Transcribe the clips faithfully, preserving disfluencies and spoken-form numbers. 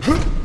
That name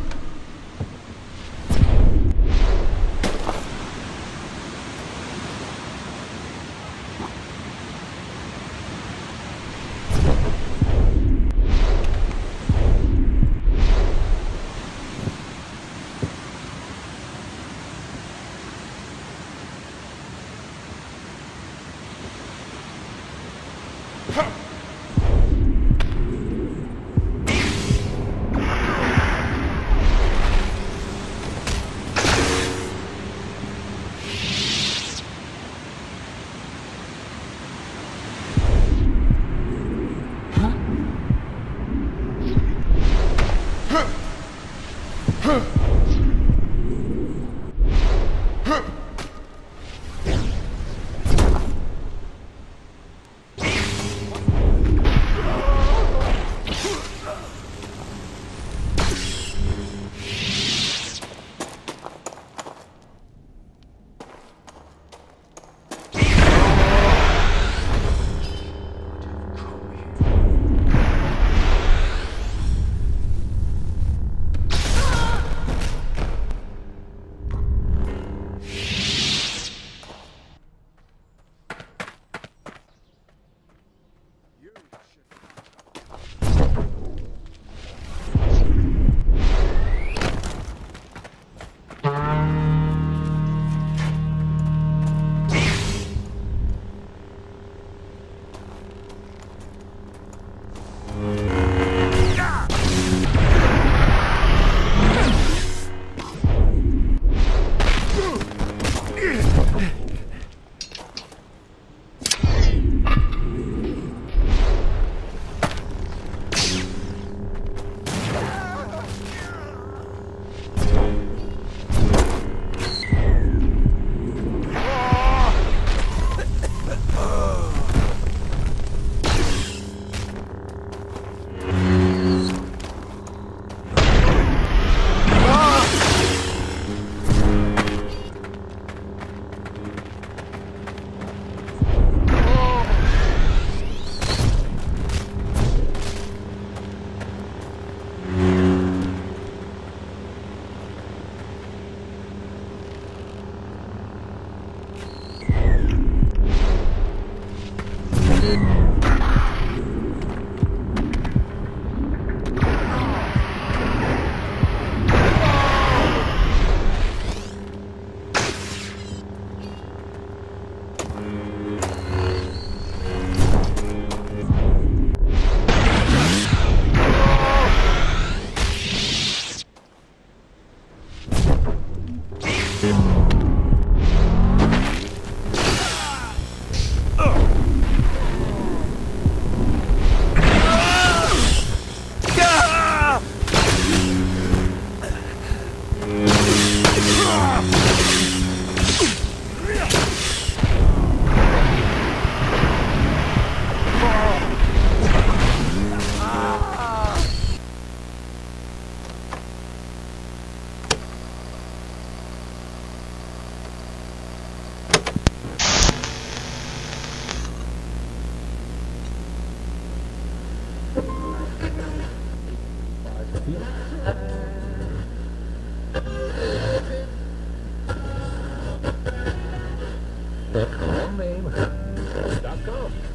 dot com.